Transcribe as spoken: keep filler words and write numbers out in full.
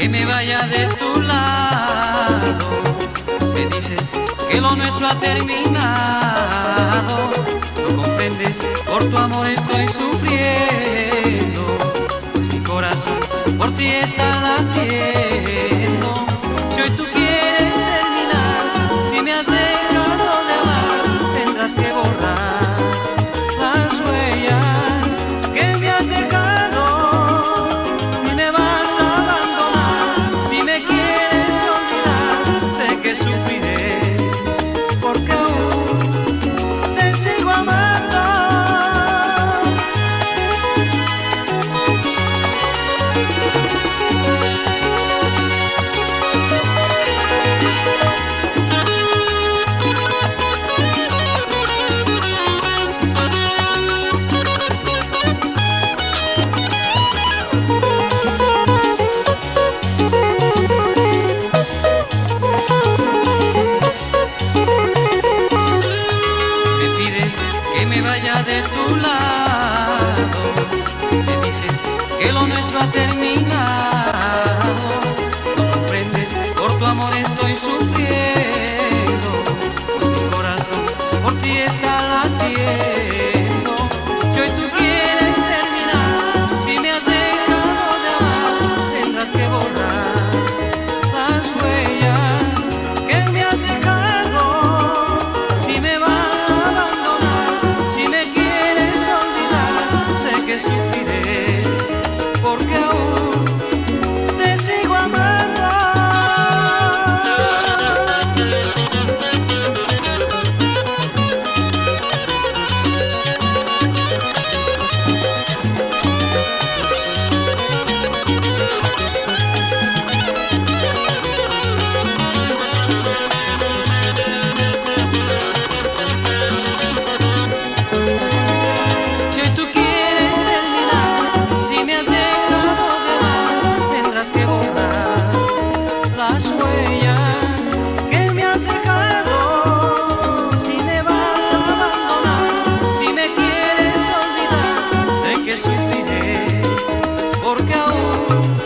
que me vaya de tu lado. Me dices que lo nuestro ha terminado. No comprendes, por tu amor estoy sufriendo, pues mi corazón por ti está latiendo. Si hoy tú quieres terminar, si me has dejado de amar, tendrás que borrar las huellas que me has dejado. Si me vas a abandonar, si me quieres olvidar, sé que sufriré, porque aún te sigo amando. Que me vaya de tu lado, me dices que lo nuestro ha terminado. No comprendes, por tu amor estoy sufriendo, pues mi corazón por ti está latiendo. Si hoy tú quieres terminar, si me has dejado de amar, tendrás que borrar las huellas que me has dejado. Si me vas a abandonar, que sufriré, porque aún te sigo amando. Sufriré, porque aún